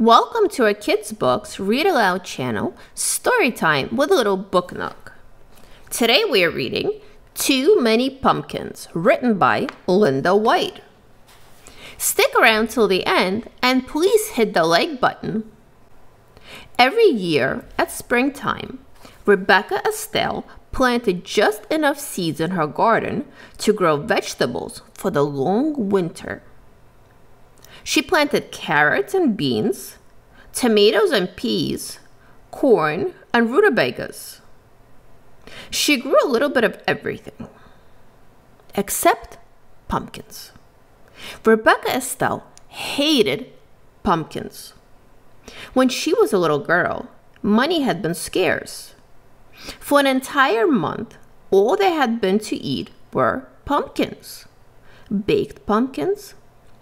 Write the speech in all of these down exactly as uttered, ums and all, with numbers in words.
Welcome to our Kids Books Read Aloud channel, Storytime with Little Book Nook. Today we are reading Too Many Pumpkins, written by Linda White. Stick around till the end and please hit the like button. Every year at springtime, Rebecca Estelle planted just enough seeds in her garden to grow vegetables for the long winter. She planted carrots and beans, tomatoes and peas, corn and rutabagas. She grew a little bit of everything, except pumpkins. Rebecca Estelle hated pumpkins. When she was a little girl, money had been scarce. For an entire month, all there had been to eat were pumpkins, baked pumpkins,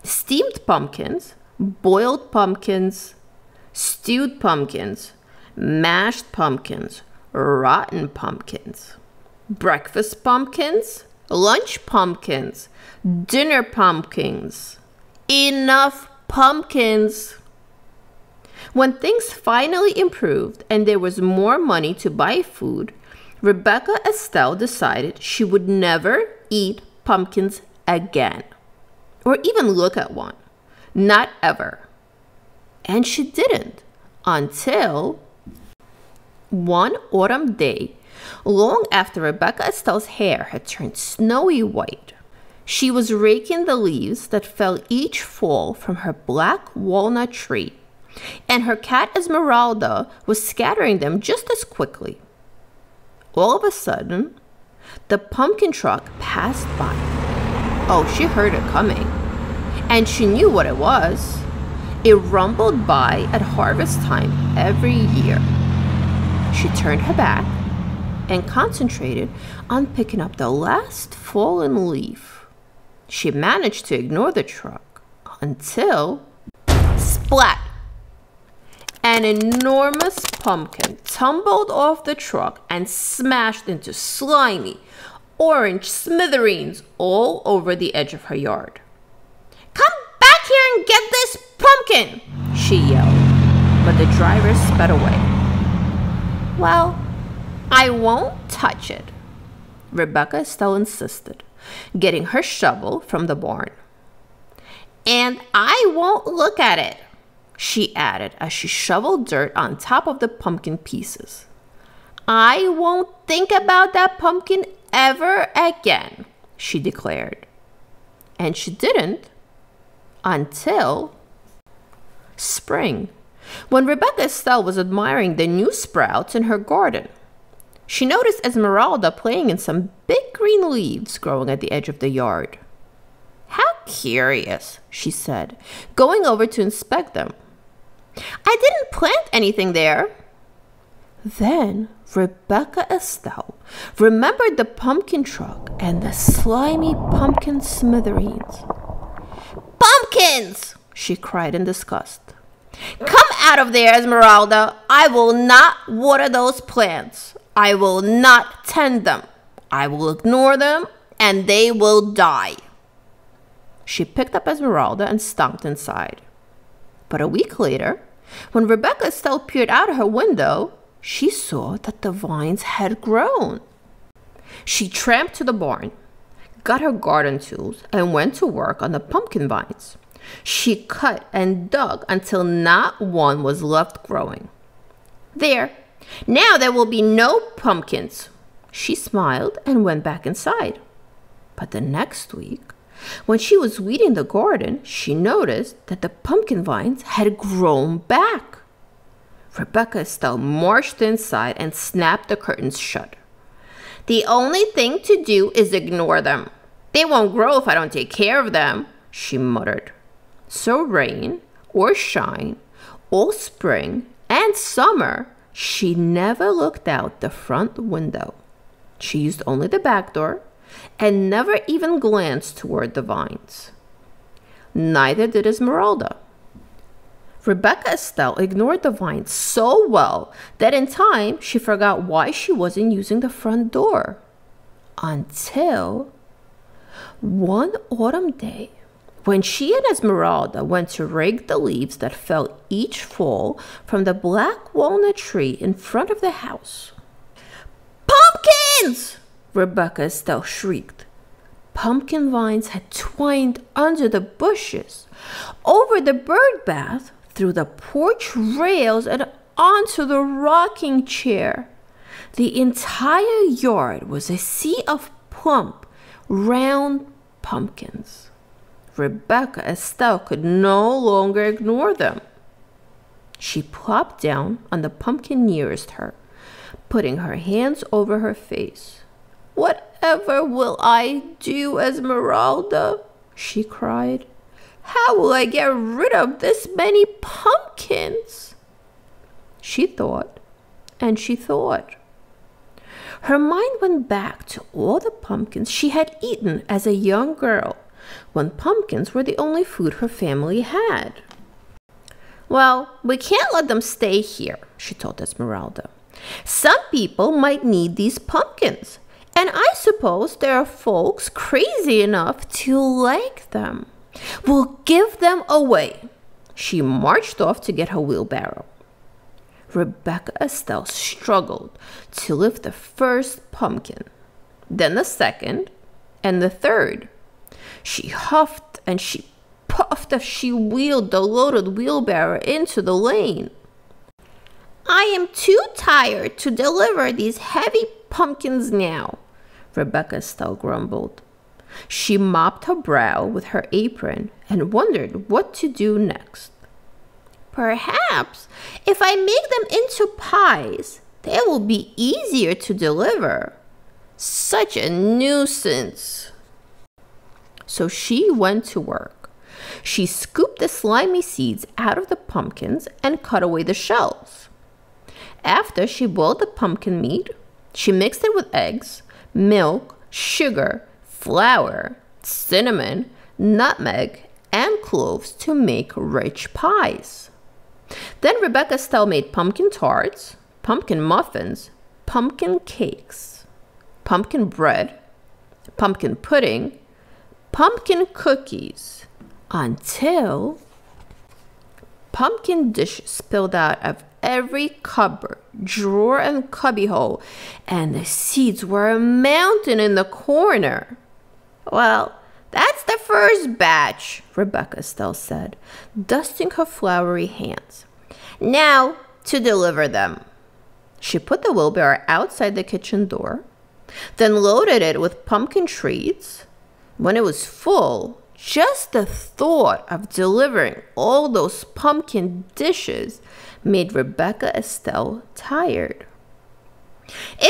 steamed pumpkins, boiled pumpkins, stewed pumpkins, mashed pumpkins, rotten pumpkins, breakfast pumpkins, lunch pumpkins, dinner pumpkins. Enough pumpkins! When things finally improved and there was more money to buy food, Rebecca Estelle decided she would never eat pumpkins again. Or even look at one. Not ever. And she didn't until one autumn day, long after Rebecca Estelle's hair had turned snowy white. She was raking the leaves that fell each fall from her black walnut tree, and her cat Esmeralda was scattering them just as quickly. All of a sudden, the pumpkin truck passed by. Oh, she heard it coming, and she knew what it was. It rumbled by at harvest time every year. She turned her back and concentrated on picking up the last fallen leaf. She managed to ignore the truck until, splat! An enormous pumpkin tumbled off the truck and smashed into slimy, orange smithereens all over the edge of her yard. "Come back here and get this pumpkin!" she yelled, but the driver sped away. "Well, I won't touch it," Rebecca Estelle insisted, getting her shovel from the barn. "And I won't look at it," she added as she shoveled dirt on top of the pumpkin pieces. "I won't think about that pumpkin ever again," she declared. And she didn't until spring, when Rebecca Estelle was admiring the new sprouts in her garden. She noticed Esmeralda playing in some big green leaves growing at the edge of the yard. "How curious," she said, going over to inspect them. "I didn't plant anything there." Then Rebecca Estelle remembered the pumpkin truck and the slimy pumpkin smithereens. "Pumpkins!" she cried in disgust. "Come out of there, Esmeralda! I will not water those plants. I will not tend them. I will ignore them, and they will die." She picked up Esmeralda and stomped inside. But a week later, when Rebecca Estelle peered out of her window, she saw that the vines had grown. She tramped to the barn, got her garden tools, and went to work on the pumpkin vines. She cut and dug until not one was left growing. "There, now there will be no pumpkins," she smiled and went back inside. But the next week, when she was weeding the garden, she noticed that the pumpkin vines had grown back. Rebecca Estelle marched inside and snapped the curtains shut. "The only thing to do is ignore them. They won't grow if I don't take care of them," she muttered. So rain or shine, all spring and summer, she never looked out the front window. She used only the back door and never even glanced toward the vines. Neither did Esmeralda. Rebecca Estelle ignored the vines so well that in time she forgot why she wasn't using the front door. Until one autumn day, When she and Esmeralda went to rake the leaves that fell each fall from the black walnut tree in front of the house. "Pumpkins!" Rebecca Estelle shrieked. Pumpkin vines had twined under the bushes, over the birdbath, through the porch rails, and onto the rocking chair. The entire yard was a sea of plump, round pumpkins. Rebecca Estelle could no longer ignore them. She plopped down on the pumpkin nearest her, putting her hands over her face. "Whatever will I do, Esmeralda?" she cried. "How will I get rid of this many pumpkins?" She thought, and she thought. Her mind went back to all the pumpkins she had eaten as a young girl, when pumpkins were the only food her family had. "Well, we can't let them stay here," she told Esmeralda. "Some people might need these pumpkins, and I suppose there are folks crazy enough to like them. We'll give them away." She marched off to get her wheelbarrow. Rebecca Estelle struggled to lift the first pumpkin, then the second, and the third. She huffed and she puffed as she wheeled the loaded wheelbarrow into the lane. "I am too tired to deliver these heavy pumpkins now," Rebecca Estelle grumbled. She mopped her brow with her apron and wondered what to do next. "Perhaps if I make them into pies, they will be easier to deliver. Such a nuisance." So she went to work. She scooped the slimy seeds out of the pumpkins and cut away the shells. After she boiled the pumpkin meat, she mixed it with eggs, milk, sugar, flour, cinnamon, nutmeg, and cloves to make rich pies. Then Rebecca Estelle made pumpkin tarts, pumpkin muffins, pumpkin cakes, pumpkin bread, pumpkin pudding, pumpkin cookies, until pumpkin dishes spilled out of every cupboard, drawer, and cubbyhole, and the seeds were a mountain in the corner. "Well, that's the first batch," Rebecca Estelle said, dusting her floury hands. "Now to deliver them." She put the wheelbarrow outside the kitchen door, then loaded it with pumpkin treats. When it was full, just the thought of delivering all those pumpkin dishes made Rebecca Estelle tired.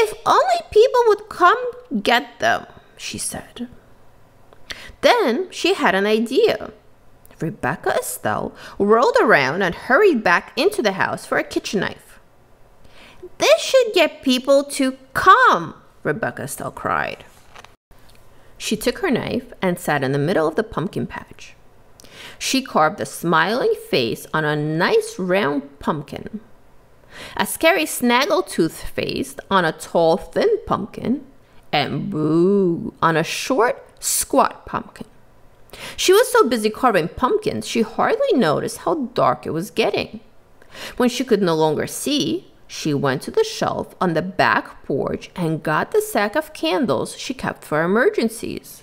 "If only people would come get them," she said. Then she had an idea. Rebecca Estelle rolled around and hurried back into the house for a kitchen knife. "This should get people to come," Rebecca Estelle cried. She took her knife and sat in the middle of the pumpkin patch. She carved a smiling face on a nice round pumpkin, a scary snaggletooth face on a tall, thin pumpkin, and boo on a short, squat pumpkin. She was so busy carving pumpkins, she hardly noticed how dark it was getting. When she could no longer see, she went to the shelf on the back porch and got the sack of candles she kept for emergencies.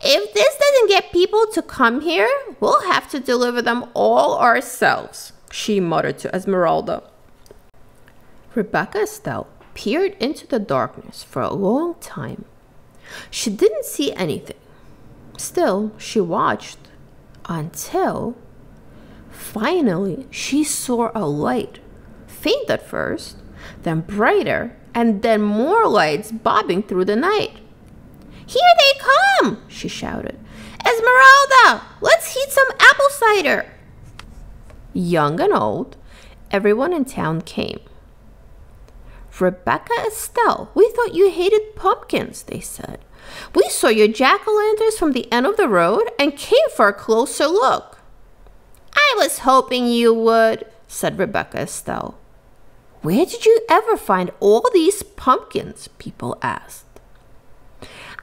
"If this doesn't get people to come here, we'll have to deliver them all ourselves," she muttered to Esmeralda. Rebecca Estelle peered into the darkness for a long time. She didn't see anything. Still, she watched until finally she saw a light, faint at first, then brighter, and then more lights bobbing through the night. "Here they come!" she shouted. "Esmeralda, let's heat some apple cider!" Young and old, everyone in town came. "Rebecca Estelle, we thought you hated pumpkins," they said. "We saw your jack-o'-lanterns from the end of the road and came for a closer look." "I was hoping you would," said Rebecca Estelle. "Where did you ever find all these pumpkins?" people asked.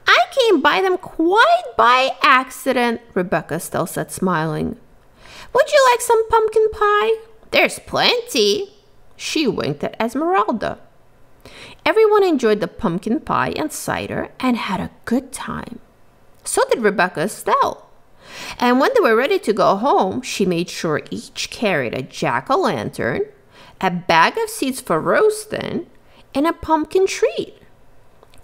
I came by them quite by accident, Rebecca Estelle said, smiling. Would you like some pumpkin pie? There's plenty. She winked at Esmeralda. Everyone enjoyed the pumpkin pie and cider and had a good time. So did Rebecca Estelle. And when they were ready to go home, she made sure each carried a jack-o'-lantern, a bag of seeds for roasting, and a pumpkin treat.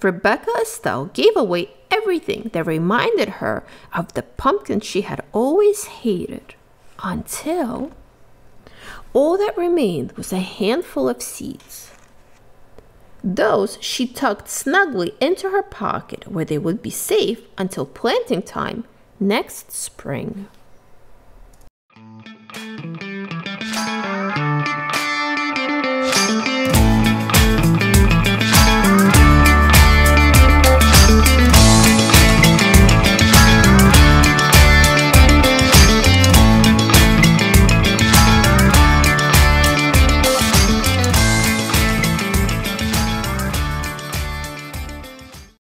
Rebecca Estelle gave away everything that reminded her of the pumpkin she had always hated, until all that remained was a handful of seeds. Those she tucked snugly into her pocket where they would be safe until planting time next spring.